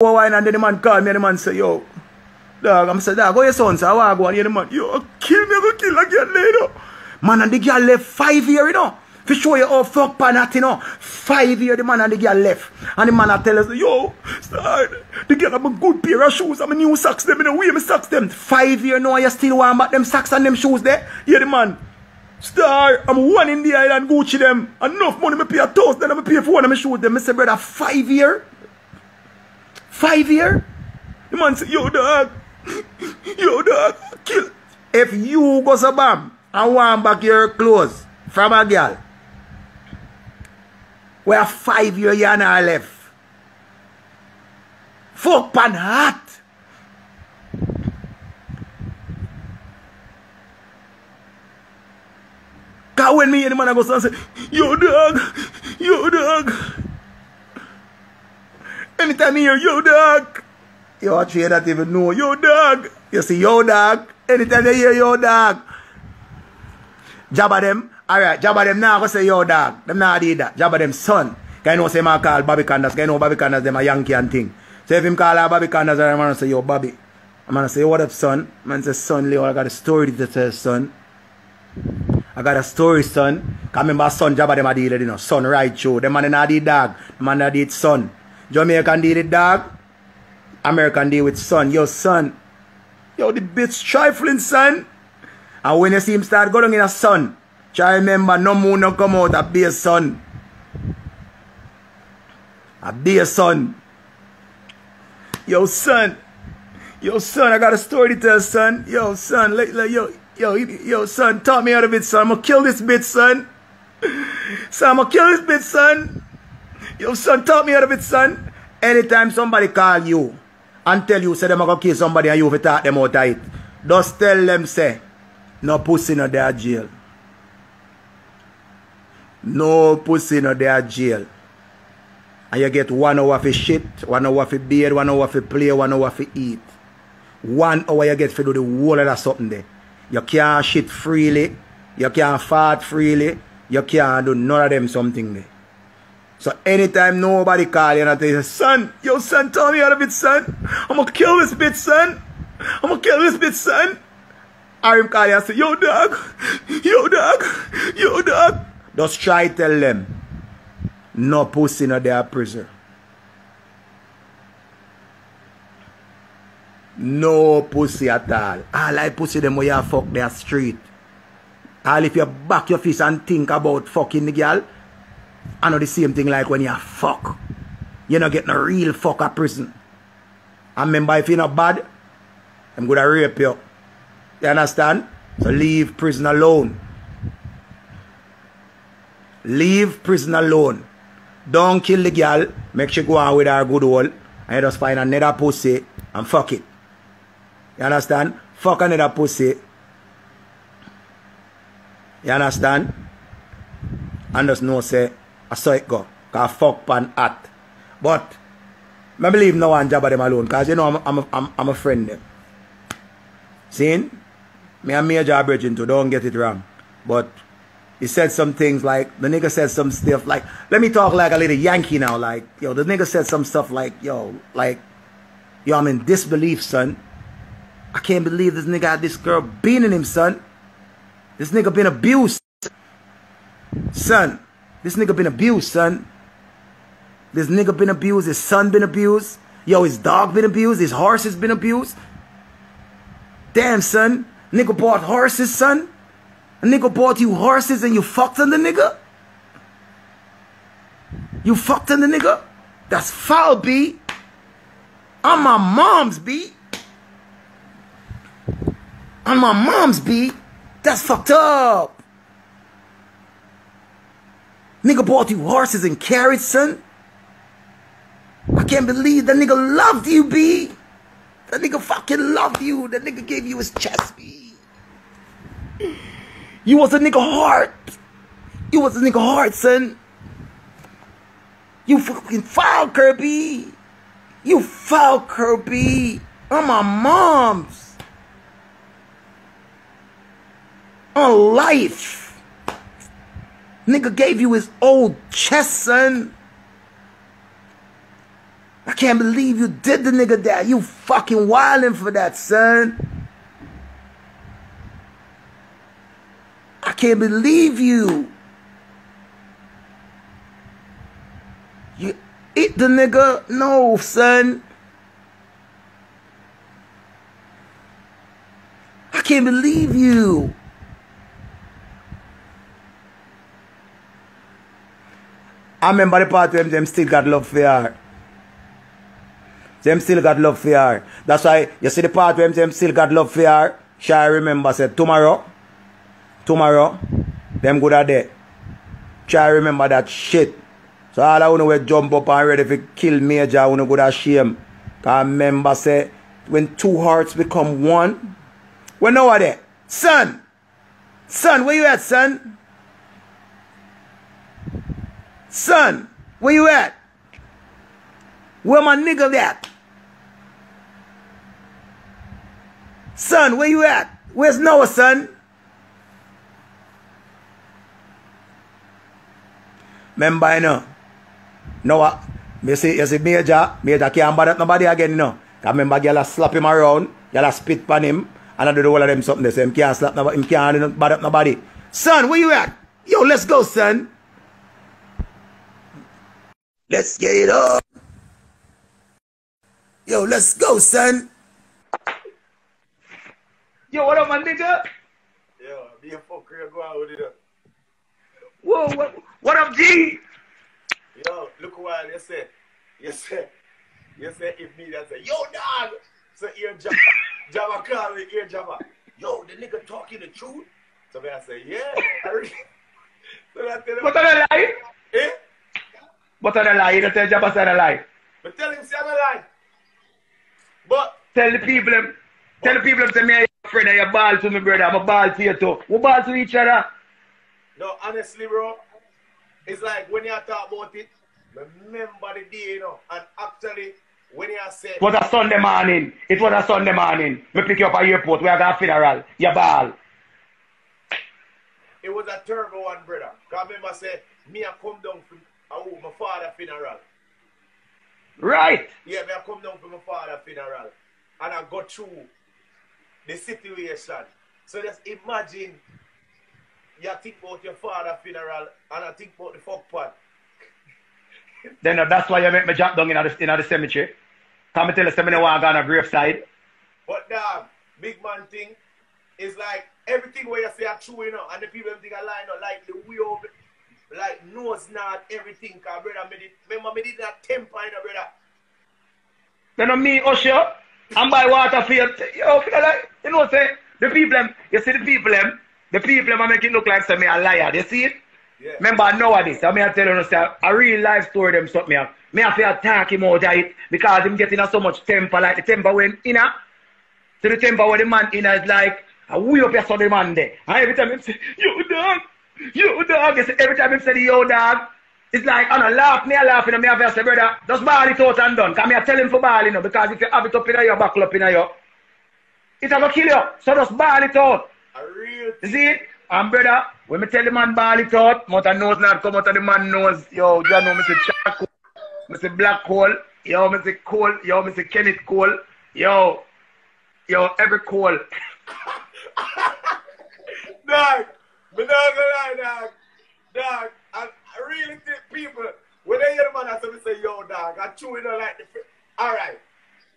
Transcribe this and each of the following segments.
Go wine and then the man called me and the man said, yo, dog, I'm saying, dog, go your son, so I go and hear the man, yo, kill me, go kill a girl, you know. Man and the girl left 5 years, you know. To show you how fuck panat, you know. 5 years, the man and the girl left. And the man a tell us, yo, start, the girl have a good pair of shoes, I'm a new socks, them, you know, wear my socks, them. 5 years now, you still want back them socks and them shoes there? Hear the man. Star, I'm one in the island, Gucci them. Enough money, I pay a toast, then I pay for one of my shoes, them. I say, brother, 5 years? 5 years? The man said, yo dog, kill. If you go to bam and want back your clothes from a girl, we have 5 years you and I left. Fuck pan hot. Cause when me and the man go and say, yo dog, anytime you hear yo dog, you actually don't even know yo dog. You see yo dog. Anytime you hear yo dog, jabba them. Alright, jabba them now go say yo dog. Them now did that. Jabba them son. Can you know say man call Bobby Candace? Can you know Bobby Candace them a Yankee and thing? So if him call her Bobby Candace, I'm gonna say yo Bobby. I'm gonna say yo, what up son? Man say son Leo, I got a story to tell son. I got a story son. Cause remember son jabba them a deal it, you know. Son right show. Them man not did dog. The man that did son. Jamaican deal with dog, American deal with son. Yo son, yo the bitch trifling son. And when you see him start going in a son, try remember no moon no come out. A be a son. A be a son. Yo son, yo son, I got a story to tell son. Yo son, yo son, talk me out of it son. I'm gonna kill this bitch son. So I'm gonna kill this bitch son. Yo son, talk me out of it son. Anytime somebody call you and tell you say them are gonna kill somebody and you have to talk them out of it, just tell them say no pussy no there jail. No pussy no there jail. And you get 1 hour for shit, 1 hour for beer, 1 hour for play, 1 hour for eat. 1 hour you get for do the whole of that something there. You can't shit freely, you can't fart freely, you can't do none of them something there. So anytime nobody call you and tell you, son, yo son, tell me out of it, son. I'm gonna kill this bitch, son. I'm gonna kill this bitch, son. Or him call you and say, yo dog, yo dog, yo dog. Just try tell them, no pussy no there prison. No pussy at all. All I pussy them where you fuck their street. All if you back your fist and think about fucking the girl, I know the same thing like when you fuck. You not get no real fuck at prison. I remember if you not bad, I'm gonna rape you. You understand? So leave prison alone. Leave prison alone. Don't kill the girl. Make sure you go on with her good old. And you just find another pussy and fuck it. You understand? Fuck another pussy. You understand? And just know say I saw it go. Cause fuck pan at. But I believe no one jabba them alone. Cause you know I'm a friend them. Seeing? Me and Major Bridging too, don't get it wrong. But he said some things like the nigga said some stuff like, let me talk like a little Yankee now, like, yo, the nigga said some stuff like, yo, I'm in disbelief, son. I can't believe this nigga had this girl being in him, son. This nigga been abused. Son, this nigga been abused, son. This nigga been abused, his son been abused. Yo, his dog been abused, his horse has been abused. Damn, son. Nigga bought horses, son. A nigga bought you horses and you fucked on the nigga? You fucked on the nigga? That's foul, B. On my mom's, B. On my mom's, B. That's fucked up. Nigga bought you horses and carriage, son. I can't believe that nigga loved you, B. That nigga fucking loved you. That nigga gave you his chest, B. You was a nigga heart. You was a nigga heart, son. You fucking foul, Kirby. You foul, Kirby. I'm my mom's. On life. Nigga gave you his old chest, son. I can't believe you did the nigga that. You fucking wildin' for that, son. I can't believe you. You eat the nigga? No, son. I can't believe you. I remember the part where them still got love for her. Them still got love for her. That's why you see the part where them still got love for her. Shall I remember said tomorrow them good are dead. Shall I remember that shit. So all I wanna we jump up and ready to kill Major, I wanna go to shame. Cause remember say when two hearts become one. When now are they? Son! Son, where you at, son? Son, where you at? Where my nigga at? Son, where you at? Where's Noah, son? Remember, you know, Noah, you see Major can't bother nobody again, you know. Cause remember, y'all slap him around, y'all spit pan him, and I do the whole of them something. They say, him can't slap nobody, him can't bother nobody. Son, where you at? Yo, let's go, son. Let's get it up. Yo, let's go, son. Yo, what up, my nigga? Yo, be a fuck real, go out with it up. Whoa, what up, G? Yo, look what they say. You say if me, that say, yo, dog. So ear Jabba, Jabba call me, ear Jabba. Yo, the nigga talking the truth? So I say, yeah. So I tell him, what are they lying? Eh? But I lie, you don't tell Jabba say I lie. But tell him say I lie. But tell the people say me and your friend and you ball to me, brother. I'm a ball to you too. We ball to each other. No, honestly, bro, it's like when you talk about it, remember the day, you know, and actually when you say it was a Sunday morning. It was a Sunday morning. We pick you up at the airport, we are going to funeral. You ball. It was a terrible one, brother. Because I remember say me I come down from my father's funeral. Right. Yeah, I come down for my father's funeral. And I go through the situation. So just imagine you think about your father's funeral and I think about the fuck part. Then that's why you make me jump down in the cemetery. Come and tell us that I don't want to go on a graveside. But damn, big man thing is like everything where you say are true, you know, and the people think are lying, you know, like the way of it. Like, no, it's not everything, because brother, remember, me did that temper, you know, brother. Then on me, Usher, and buy water for you. You know, say, the people, you see the people, I make it look like, say, me a liar, you see it? Yeah. Remember, nowadays, I may tell you, say, a real life story, them something, me have to attack him out of it, because him getting so much temper, like the temper when him inner, to the temper where the man inner is like, a wheel up your the man there. And every time him say, you dog. You dog, every time I say the yo dog, it's like I don't laugh, me I laugh, and me I say, brother, just ball it out and done. Cause me I tell him for ball, you know, because if you have it up in your back up in your, it's gonna kill you. So just ball it out. You see it? And brother, when me tell the man ball it out, mother nose not come out of the man nose. Yo, you know me say charcoal, me say black coal, yo me say coal, yo me say Kenneth coal, yo every coal. Dog. But not gonna lie, dog. I really think people, when they hear the man, I say, yo, dog, I chew it on like the. All right.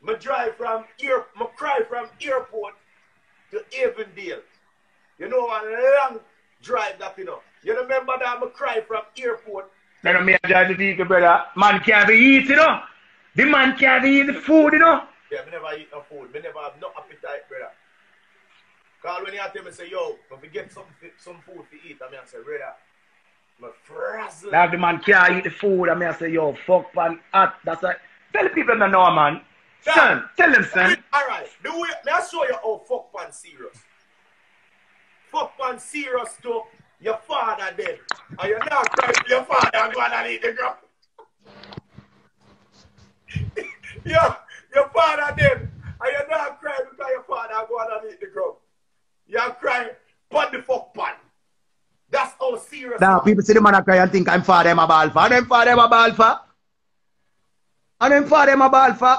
I cry from airport to Avondale. You know, a long drive that, you know. You remember that? I cry from airport. Then I may drive the vehicle, brother. Man can't be eating, you know. The man can't be eating the food, you know. Yeah, I never eat no food. I never have no appetite, brother. Because when you tell me, say, yo, if we get some food to eat, I mean, I say, brother, I'm frazzled. Now, if the man can't eat the food, I mean, I say, yo, fuck, man, hot. That's right. Tell the people that know, man. Son, yeah. Tell them, son. All right. The way, I'll show you how fuck, man, serious. Fuck, man, serious to your father dead. And you're not crying to your father and go and eat the girl. Yo, your father dead. And you're not crying because your father go and eat the girl. You're crying, but the fuck pan. That's how serious. Now people see the man cry and think I'm father, I'm a ball for. And I'm father, I'm a ball for. And then for them a ball for.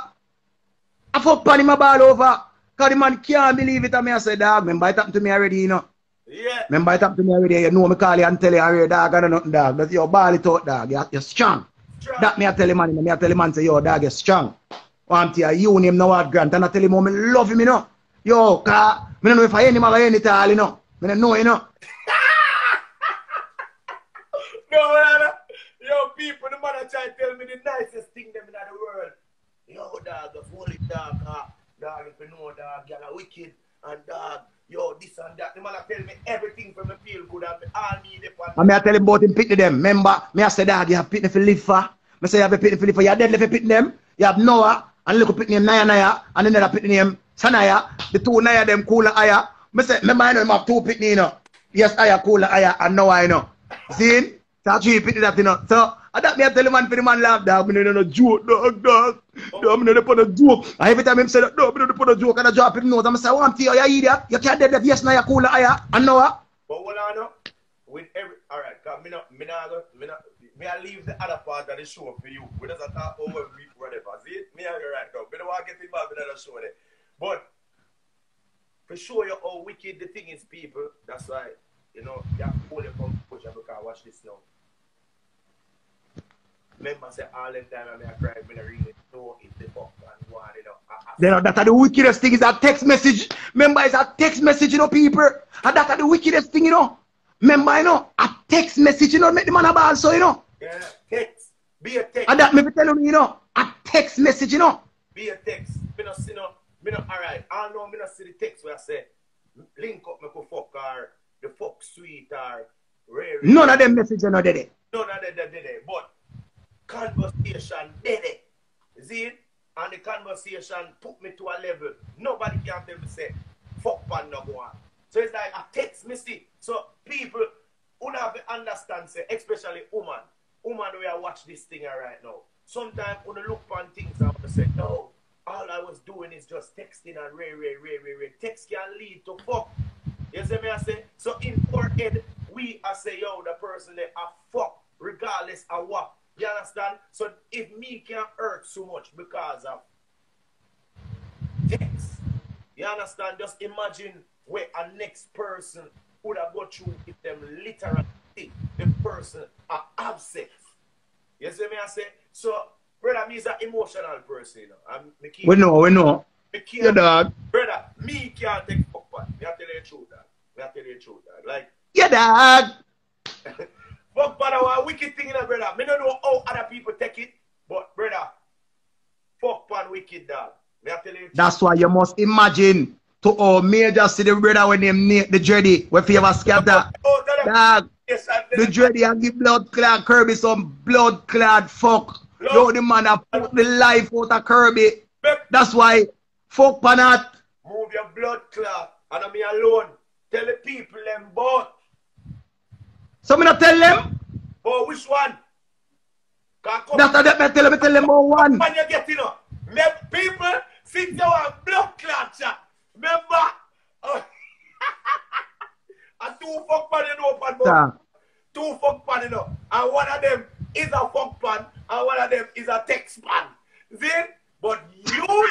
I fuck pan him a ball over. Because the man can't believe it. And me I say, dog, remember it happened to me already, you know. Yeah. Remember it happened to me already. You know me call you and tell you already, dog, I don't know nothing, dog. That's your ball it out, dog. You're strong. That me I tell him, man. Me I tell him, man, say, yo, dog, you're strong. I'm tell you, you name no hard grant. And I tell him, oh, I love him, you know. Yo, car. I don't know if I ain't him or I ain't it all, you know. I don't know, you know. No, brother. Yo, people, the mother try to tell me the nicest thing them in the world. Yo, dog, the holy dog, dog, if you know, dog, y'all are wicked, and dog, yo, this and that. The mother tell me everything from the feel good, and all me, and me I tell him about him pity them. Remember, me I say, dog, you have pity for live for. Me say, you have a pity for live for. You have deadly for pity them. You have Noah, and look pity him, Naya Naya, and then another pity him, Sanaya. The two Naya, them, cool and Aya. Me say, remember, I know him have two pity, you know. Yes, Aya, cool and Aya, and Noah, you know. See? So that me I tell him man for the man laugh dog, me no joke dog, me no dey put a joke. And every time him say that, dog, me no dey put a joke and I drop him nose. I'm say, oh, I'm you idiot, you can't do that. Yes, now you cool higher. I know her. But hold on now, with every alright, cause me I leave the other part of the show for you. We doesn't talk over week whatever. See, me I right now. Me don't want to get involved in that show there. But for sure, you how wicked the thing is, people. That's why you know you have to hold your composure because watch this now. Remember, say all them time I cry when I really know it's the book and one, you know. That's the wickedest thing is a text message. Remember, it's a text message, you know, people. And that's the wickedest thing, you know. Remember, you know, a text message, you know, make the man a ball, so you know. Yeah, text. Be a text. And that me be telling you, you know, a text message, you know. Be a text. Me not see no, me not alright. I know me not see the text where I say link up, me go fuck or the fuck sweet or rare. None of them messages, you know, did it. None of them did it, but conversation did it. See it? And the conversation put me to a level. Nobody can tell me say, fuck pan no go on. So it's like a text message. So people who have to understand, say, especially woman we are watch this thing right now. Sometimes when you look on things and say, no, all I was doing is just texting and ray. Text can lead to fuck. You see me I say? So in our head, we are say, yo, the person they are fuck, regardless of what. You understand? So if me can hurt so much because of text, you understand? Just imagine where a next person would have got you if them literally the person are upset. You see me I say? So brother, me is an emotional person, you know. And we know. Yeah, dad. Brother, me can't take fuck back. We have to tell you the truth, dad. Like yeah, dad. But a wicked thing, you know, brother. I don't know how other people take it, but brother, fuck pan wicked, dog. That's why you must imagine to all major see the brother when they make the dready, where you ever scatter. Oh, dog, yes, the dready and give blood clad Kirby some blood clad fuck. Yo, the man that put the life out of Kirby. That's why fuck pan at. Move your blood clad and I'm alone. Tell the people them both. So I'm not tell them. Oh, which one? That's what I tell them. I tell them about one. When you get, you know, people sit down and blood clot. Remember? And two fuck pan in open book. Two fuck pan, you know. And one of them is a fuck pan. And one of them is a text pan. See? But you...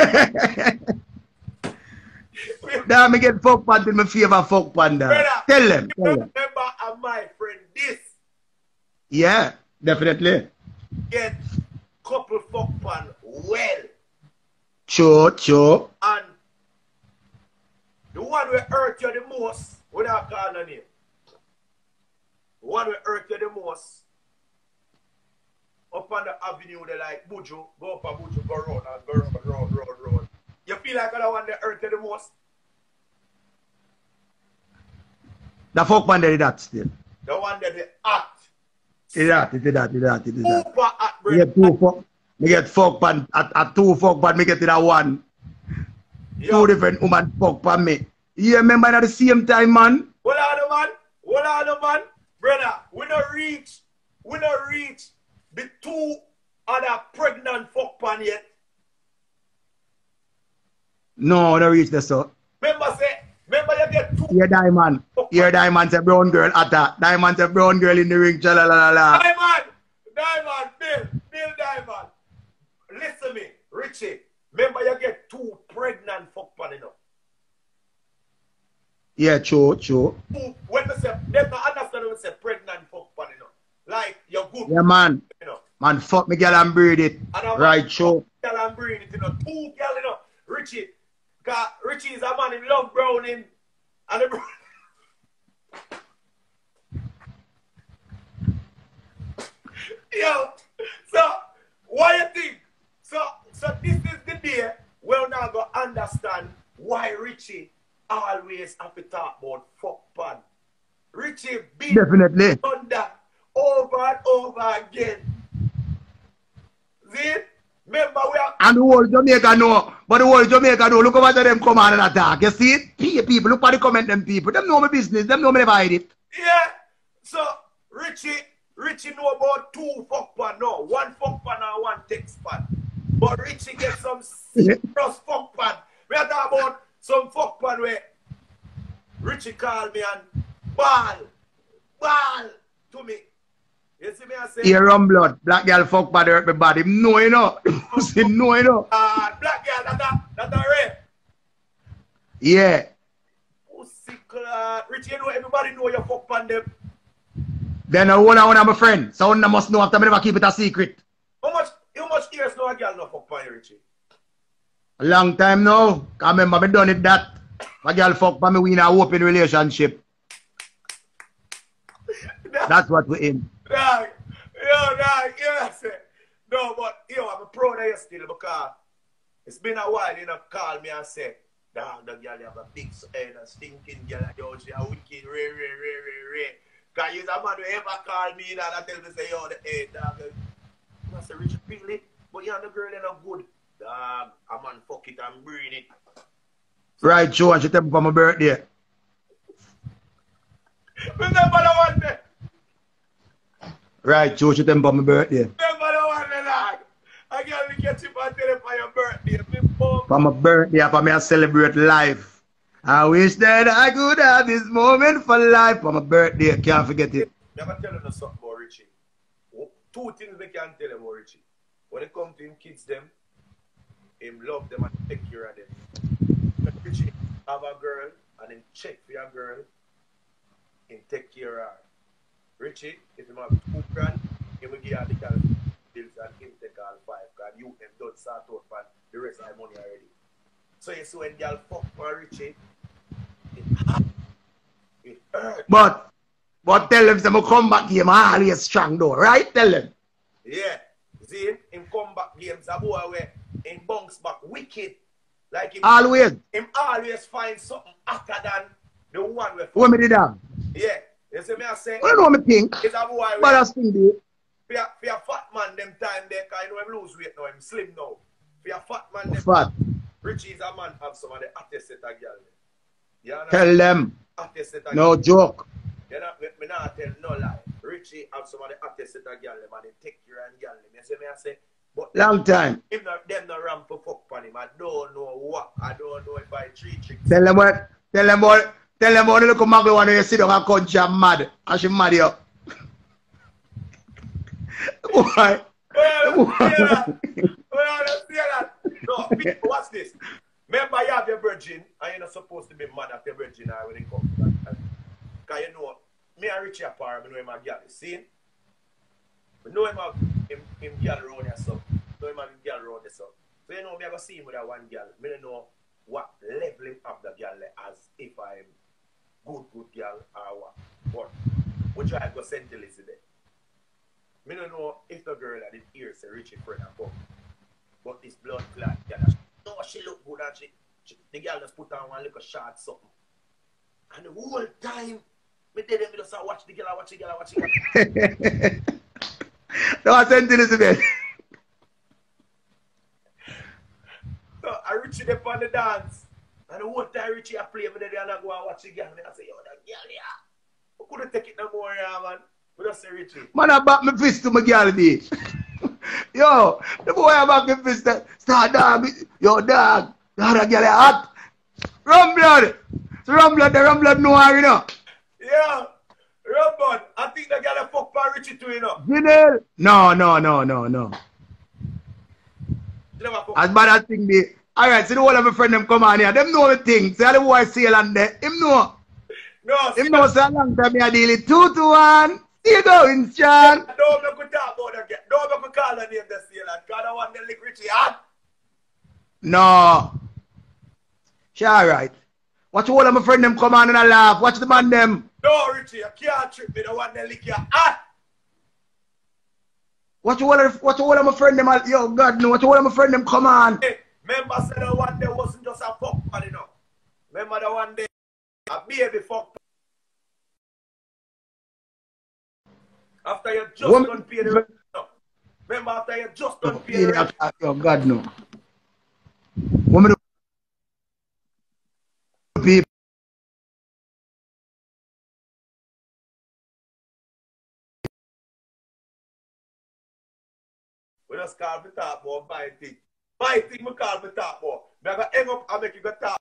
Now I get fuck pan in my favor fuck pan. Tell them. Remember, I'm my friend this. Yeah, definitely. Get couple fuck pan well. Sure. And the one who hurt you the most, without calling on you. The one who hurt you the most, up on the avenue, they like Buju, go up a Buju, go round. You feel like the one that hurt you the most? The fuck man did that still. The one that they act. It is that. Me get two fuck pan, me get it at one. Yeah. Two different women fuck pan me. You remember at the same time, man? Hold on, man. Brother, we not reach the two other pregnant fuck pan yet. No, don't reach the so. Remember you get two. Yeah, Diamond. Oh, yeah, Diamond's a brown girl at that. Diamond's a brown girl in the ring. Cha la la la. Diamond, Bill Diamond. Listen Richie, remember you get two pregnant fuck pan enough. Yeah, true, true. When they say, they don't understand when they say pregnant fuck pan enough. Like, you're good. Yeah, man. You know. Man, fuck me girl and breed it. And right, true. Girl and breed it, you know. Two girl, you know. Richie. Because Richie is a man in love browning. And the brown. Yo, so why you think? So this is the day we're now gonna understand why Richie always have to talk about fuck pan. Richie beat definitely on that over and over again. See? Remember we are and the whole Jamaica know, but the whole Jamaica know. Look over to them come on and attack. You see it? People, look at the comment them people. Them know my business. Them know me never hide it. Yeah. So Richie know about two fuck pan now. One fuck pan and one text pan. But Richie get some serious fuck pan. We are talking about some fuck pan where Richie called me and ball to me. You see me I say? Here on blood. Black girl fuck pan hurt my body. No, you know. You see, no, you know. Black girl, that's a rape. Yeah. Pussy clad. Richie, you know, everybody know you fuck pan them. Then I wanna be a friend. So I must know after me never keep it a secret. How much years now a girl no fuck by Richie? A long time now. I remember me done it that. My girl fuck by me we in an open relationship. That's what we in. Nah, yes. No, but yo, I'm proud of you still because it's been a while you know call me and say, damn the girl you have a big head and stinking girl and yo, she a wicked re. Because you're the man who ever called me and I tell me, say, yo, the head, dog. I say, Richie, feel it, but you're the girl, you're not good. Dog, a man, fuck it, I'm breeding it. Right, Joe, and she tell me for my birthday. Remember the one day? Right, Joe, she tell me for my birthday. Remember the one day, dog? I can't get you for your birthday. For my birthday, for me, I celebrate life. I wish that I could have this moment for life on my birthday. I can't forget it. Never tell them something about Richie. Two things we can tell them about Richie. When it comes to him kids them, him love them and take care of them. When Richie have a girl and him check for your girl, him take care of her. Richie, if him have 2 grand, he will give her the bills and him take all 5 grand. You and don't start out for the rest of the money already. So you see when y'all fuck for Richie, it hurt. But tell them I'm come back game always strong though, right? Tell them. Yeah. See him come back games a boy where him bounce back wicked. Like him always. Him always find something hotter than the one with what me did that? Yeah. You see me I say I don't know what me think. It's a boy where but I still do. For a fat man them time there, cause you know him lose weight now, him slim now. For a fat man them fat. Richie is a man have some of the hottest set of girls. You know? Tell them. No joke. You know, me not tell no lie. Richie have some of the hottest set of girls and they take you and girl. You see me I say, but long time. If not, them no ramp for fuck on him. I don't know what. I don't know if I treat tricks. Tell them what. Tell them what. Look at Maggie when you sit down and country and mad. And she mad you. Why? Well, no, what's this? Remember you have your virgin and you're not supposed to be mad at your virgin when it comes to that. Because you know, me and Richie apart, I know him a girl, you see? I know him a girl around yourself. I know him a girl around yourself. So you know, me I go see him with that one girl. I don't know what leveling up the girl as if I'm good girl or what. But which I go send to Elizabeth. I don't know if the girl that did hear say Richie friend and come. But this blood clot girl, no, she look good and she the girl just put on one little short something. And the whole time, me did them just watch the girl, I watch the girl. No, I sent it, isn't it? So I Richie them on the dance. And the whole time Richie I play with the girl and I go and watch the girl. And I say, yo, that girl, yeah. We couldn't take it no more, yeah, man. We just say Richie. Man, I back my fist to my girl, bitch. Yo, the boy I'm back in fist start dog. Yo, dog. That girl hot. Rumblood. It's Rumblood. The Rumblood no how, you know. Yeah. Rumblood. I think the girl fuck by Richie too, you know. No, no, no, no, no. As bad as thing be. Alright, so the whole of my friend them come on here. Them know the thing. So all the boy sail on there. Him know. No, him knows so long time I deal it 2-1. Still going, Sean. Don't make me talk about that. Don't make me call the name the sailor. Because I want the lick Richie on. No. She alright. Watch all of my friend them come on and I laugh. Watch the man them. No, Richie, I can't trip me. I want the lick your hat. What all of my friend them, yo God no, what all of my friend them come on. Hey, remember said that one day wasn't just a fuck party now. Remember that one day a baby fuck party. After you just woman, don't pay the rent now. Remember after you just don't pay the rent. Yo God no. Woman people. We just call me talk more, my thing. My thing, we call me talk more. I'm going to hang up and make you go talk.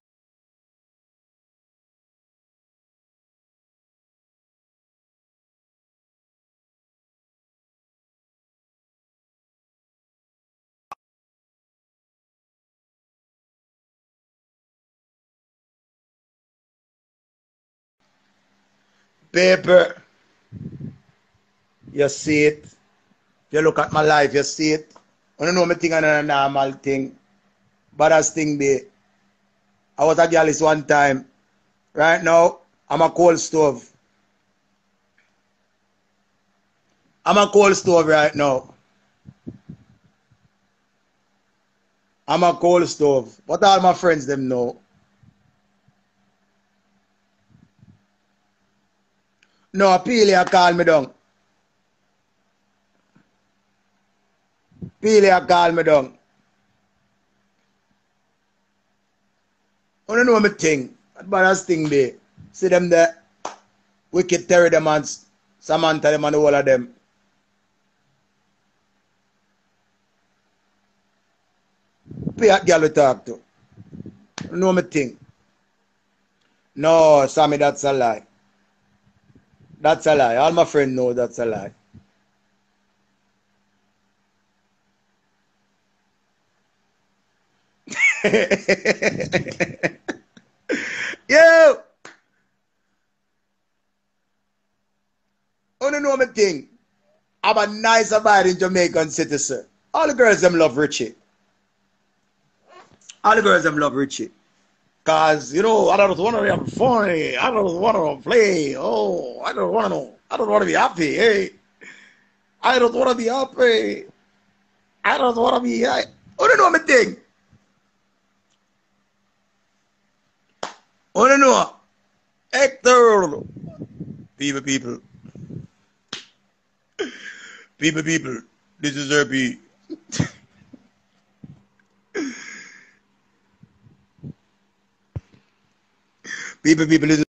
Paper. You see it. You look at my life, you see it. I don't know me thing and a normal thing. Badass thing be. I was a gallus one time. Right now, I'm a coal stove. I'm a coal stove right now. I'm a coal stove. But all my friends them know. No, Peely call me down. Peely a call me down. I don't know my thing. That badass thing be. See them there. Wicked Terry them and Samantha them and all of them. Pay that girl we talk to. I don't know my thing. No, Sammy, that's a lie. That's a lie. All my friends know that's a lie. Yo! Only know my thing. I'm a nice abiding Jamaican citizen. All the girls them love Richie. All the girls them love Richie. Cause you know, I don't wanna be funny, I don't wanna play, oh I don't wanna know, I don't wanna be happy, hey. I don't wanna be happy. I don't wanna be only know my thing. Oh no, Hector! People, this is Herbie. People, this is